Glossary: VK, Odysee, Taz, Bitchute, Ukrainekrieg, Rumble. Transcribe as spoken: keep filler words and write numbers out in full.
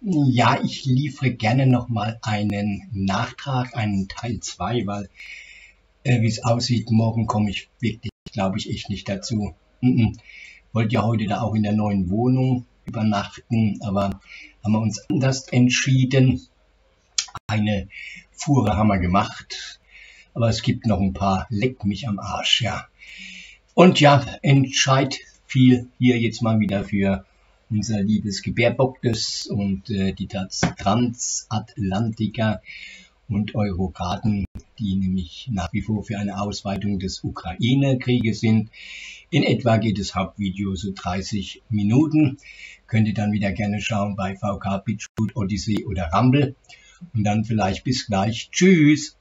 Ja, ich liefere gerne nochmal einen Nachtrag, einen Teil zwei, weil äh, wie es aussieht, morgen komme ich wirklich, glaube ich, echt nicht dazu. Mm-mm. Wollte ja heute da auch in der neuen Wohnung übernachten, aber haben wir uns anders entschieden. Eine Fuhre haben wir gemacht, aber es gibt noch ein paar, leck mich am Arsch, ja. Und ja, entscheid viel hier jetzt mal wieder für unser liebes Gebärbock und äh, die Taz Transatlantiker und Eurokraten, die nämlich nach wie vor für eine Ausweitung des Ukraine-Krieges sind. In etwa geht das Hauptvideo so dreißig Minuten. Könnt ihr dann wieder gerne schauen bei V K, Bitchute, Odysee oder Rumble. Und dann vielleicht bis gleich. Tschüss!